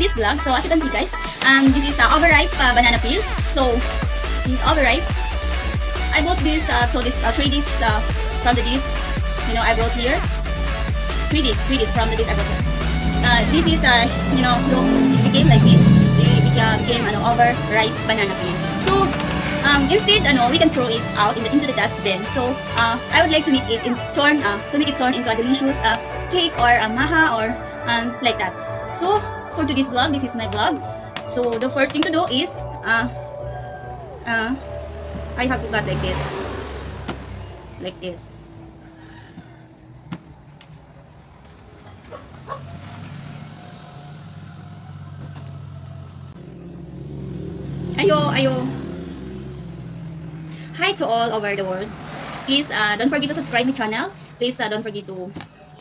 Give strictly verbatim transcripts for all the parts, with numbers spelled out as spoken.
to this vlog. So as you can see, guys, um, this is uh, overripe uh, banana peel. So this is overripe. I bought this, uh, so this uh, three discs uh, from the disc. You know, I brought here three discs, three discs from the disc I brought here. Uh, this is, uh, you know, it became like this. It became an overripe banana peel. So um, instead, uh, no, we can throw it out in the, into the dustbin. So uh, I would like to make it in turn, uh, to make it turn into a delicious uh, cake or a maha or um, like that. So for today's vlog, this is my vlog. So the first thing to do is, uh, uh, I have to cut like this, like this. Ayo, ayo. Hi to all over the world. Please uh, don't forget to subscribe my channel. Please uh, don't forget to,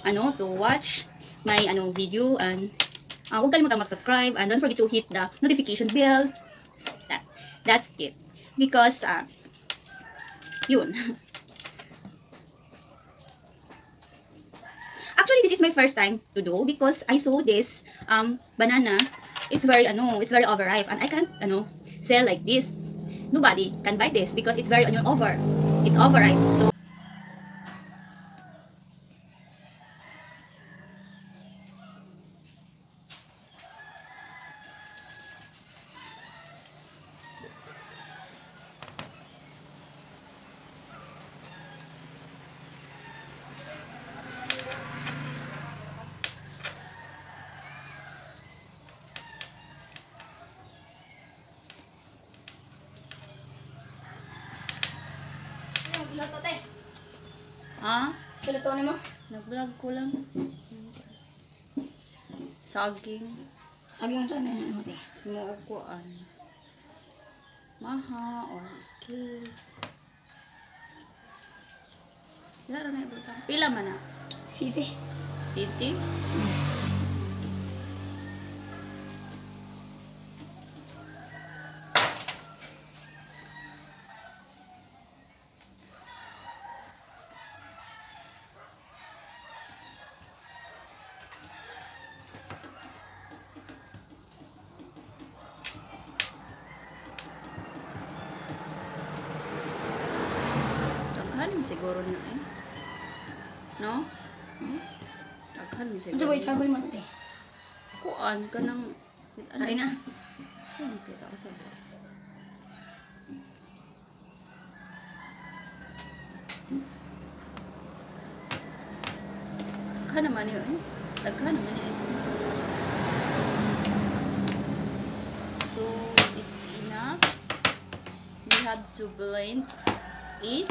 ano, to watch my ano video, and uh, huwag kalimutang mag-subscribe, and don't forget to hit the notification bell. That, that's it. Because uh, yun. Actually, this is my first time to do, because I saw this um banana. It's very ano, it's very overripe, and I can't ano sell like this. Nobody can buy this because it's very ano over. It's overripe. So ah, tulutuan mo? Nag-vlog ko lang. Saging. Saging saan na yun? Muukuan. Maha or cake. Pila rin na ibutan. Pila man na? City. City? Siguro na eh. No? Hmm? Aghan mo siguro. Diyo ba isang kulimang ate? Kuan ka ng... Hari na. Ang kita ka sa buwan. Aghan naman yun eh. Aghan naman yun eh. So, it's enough. We have to blend it.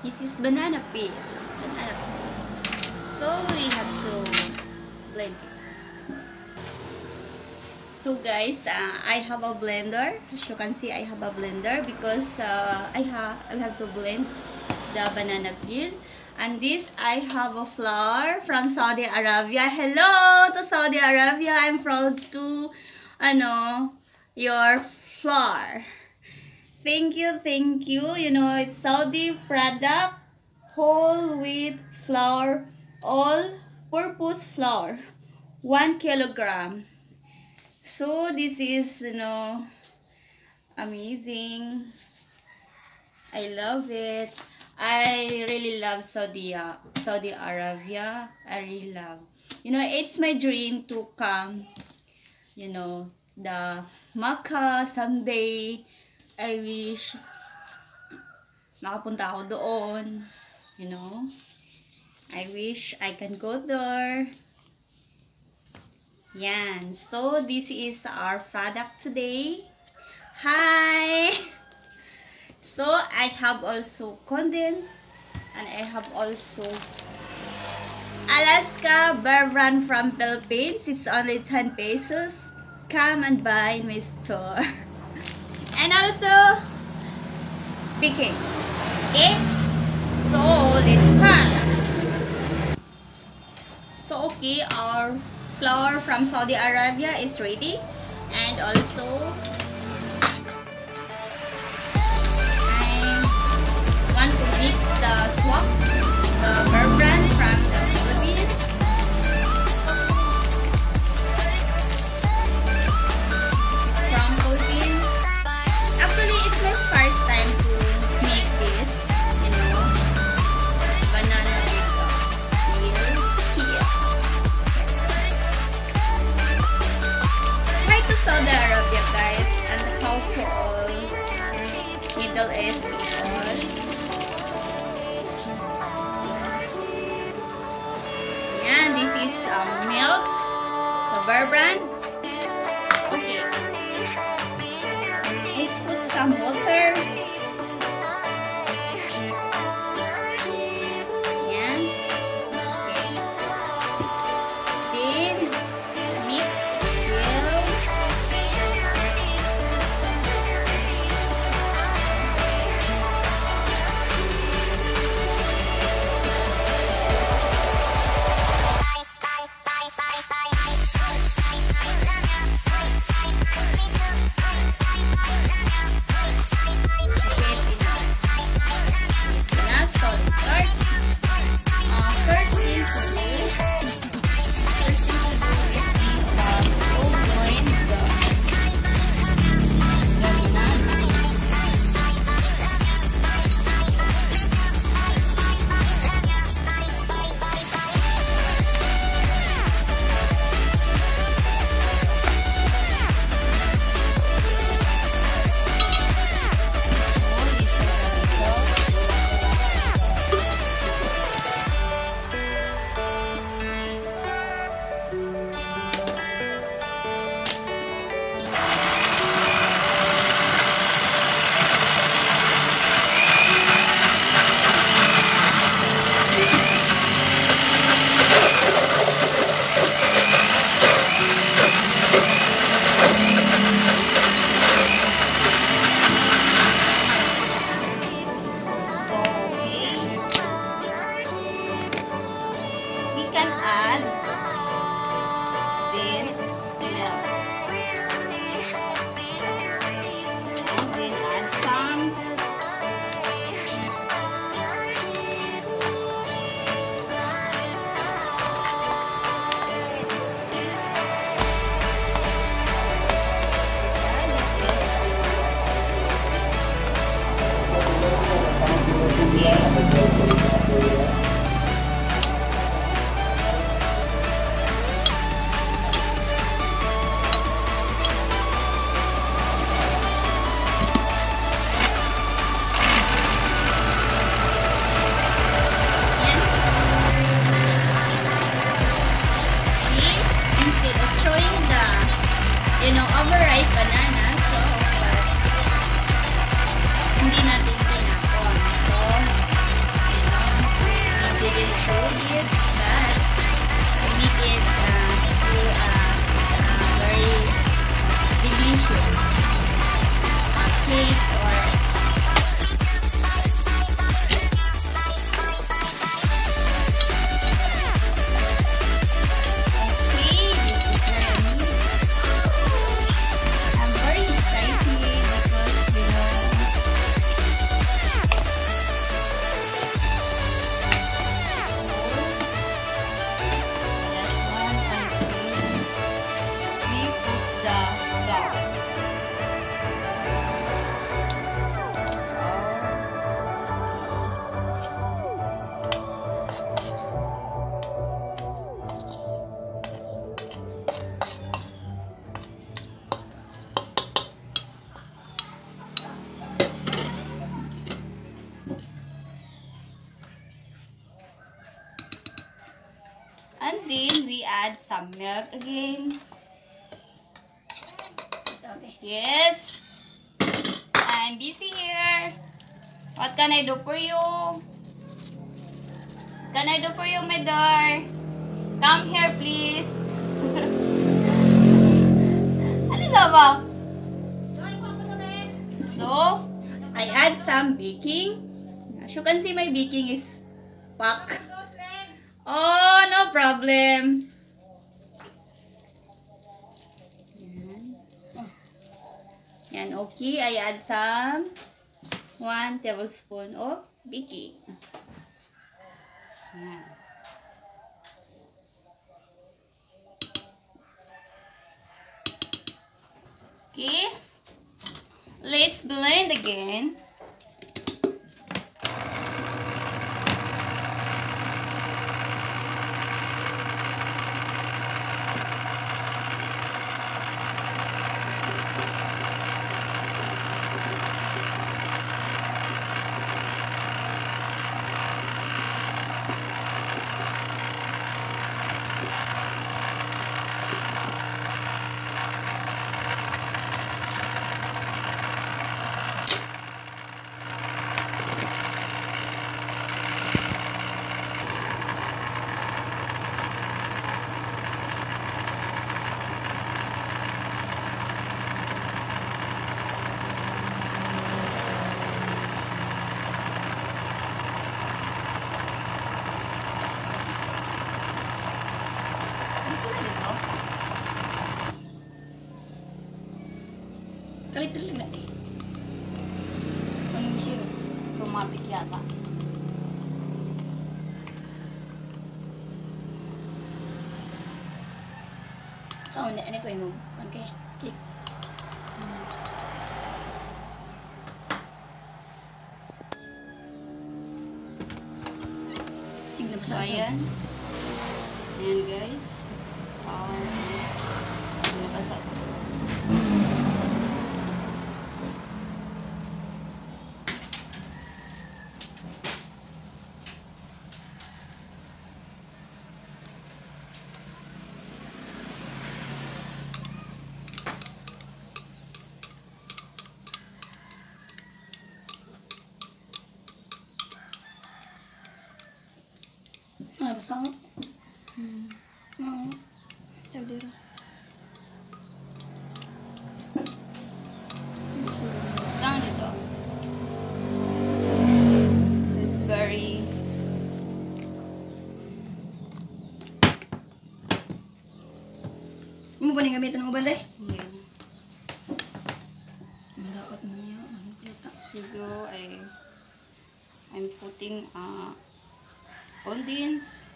This is banana peel. Banana peel. So we have to blend it. So guys, uh, I have a blender. As you can see, I have a blender because uh, I have I have to blend the banana peel. And this, I have a flour from Saudi Arabia. Hello to Saudi Arabia. I'm proud to, I know, your flour. Thank you, thank you. You know, it's Saudi product, whole wheat flour, all-purpose flour, one kilogram. So this is, you know, amazing. I love it. I really love Saudi, Saudi Arabia. I really love. You know, it's my dream to come, you know, the Makkah someday. I wish makapunta ako doon, you know. I wish I can go there. Yan. So, this is our product today. Hi! So, I have also condensed, and I have also Alaska Barran from Philippines. It's only ten pesos. Come and buy in my store. And also picking. Okay? So let's start. So okay, our flour from Saudi Arabia is ready, and also I want to mix the swap, the berbrand from the Philippines. first time to make this, you know, banana TikTok peel here. Try to Saudi Arabia, guys, and how to oil Middle East people. And this is um, milk, rubber brand. Okay. I put some water. And okay. Then mix well. You know, overripe banana, so but hindi natin pinapon, so you know, we didn't throw it, but we make it uh, to uh, uh, very delicious cake or then we add some milk again. Okay. Yes. I'm busy here. What can I do for you? Can I do for you, my dear? Come here, please. So, I add some baking. As you can see, my baking is packed. Oh, no problem. Yan. Oh. Yan, okay. I add some one tablespoon of baking. Yan. Okay. Let's blend again. So hindi ano to yung okay. Click. Tingnan mo sa ayan. Ayan guys. So, nakasa sa to. Salt. Hmm. No. There, there. Down it up. It's very. Mo ba nagamitan ng ubanda? Yeah. Dapat na niya. Sugo ay I'm putting uh condensed.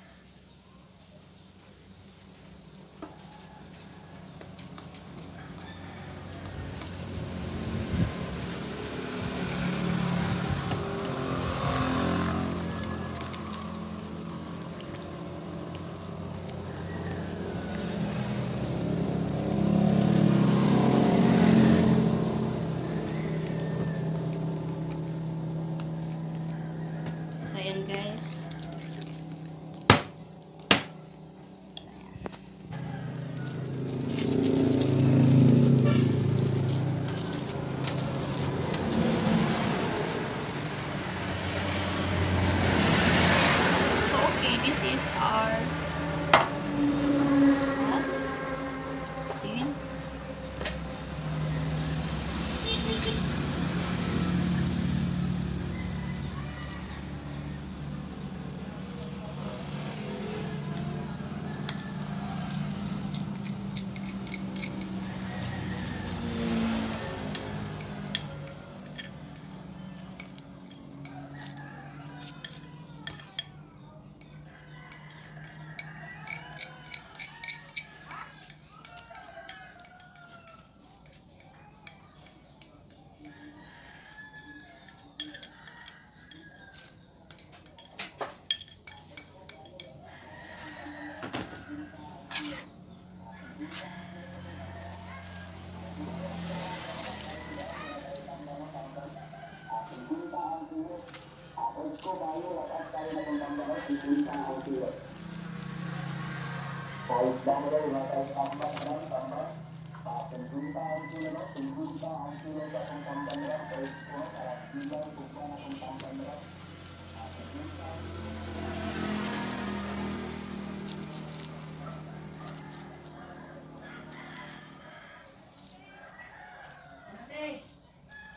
Guys, so, okay, this is our what? Doing?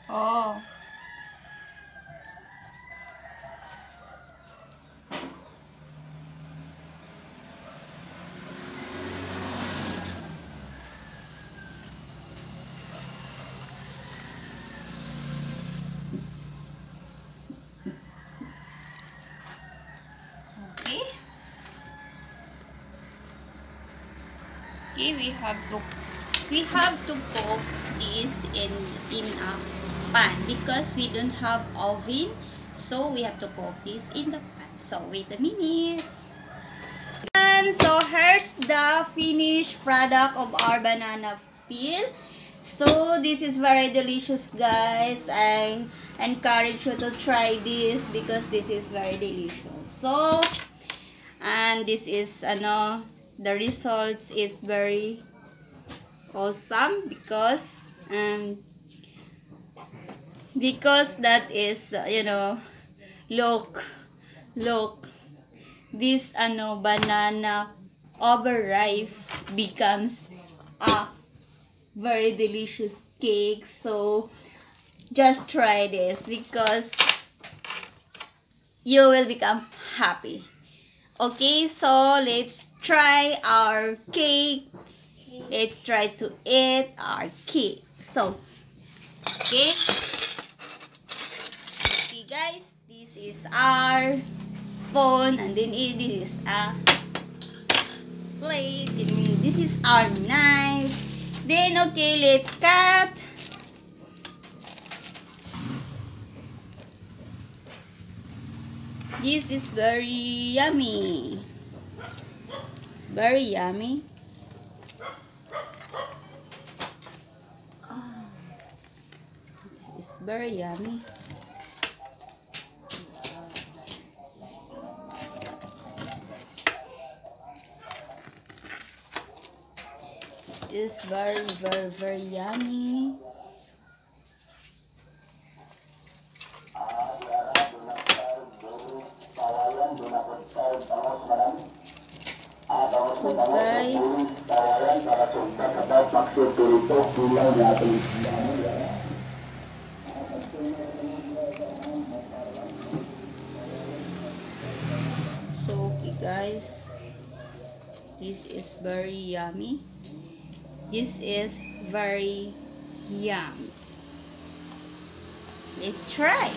Oh. Okay, we have to we have to cook is in in a pan, because we don't have oven, so we have to cook this in the pan. So wait a minute. And so here's the finished product of our banana peel. So this is very delicious, guys. I encourage you to try this because this is very delicious. So, and this is ano, the results is very awesome because um because that is uh, you know, look look this ano banana overripe becomes a very delicious cake. So just try this because you will become happy. Okay, so let's try our cake. Let's try to eat our cake. So okay, okay guys, this is our spoon, and then this is a plate, and this is our knife. Then, okay, let's cut. This is very yummy. It's very yummy. Oh, this is very yummy. Is very very very yummy. So guys, so okay guys, this is very yummy. This is very yum. Let's try.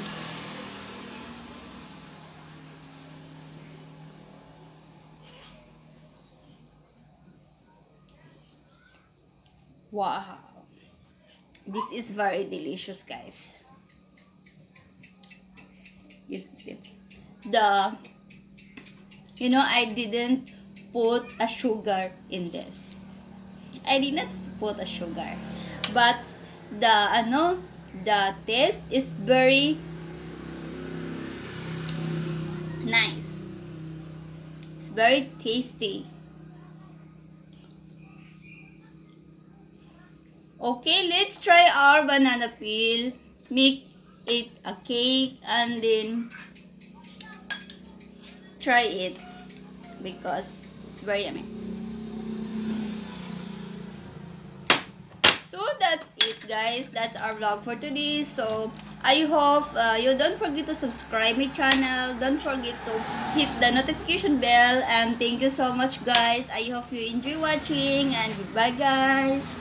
Wow. This is very delicious, guys. This is it. The, you know, I didn't put a sugar in this. I did not put a sugar, but the ano the taste is very nice. It's very tasty. Okay, let's try our banana peel, make it a cake, and then try it because it's very yummy. So that's it, guys. That's our vlog for today. So I hope uh, you don't forget to subscribe my channel. Don't forget to hit the notification bell. And thank you so much, guys. I hope you enjoy watching. And goodbye, guys.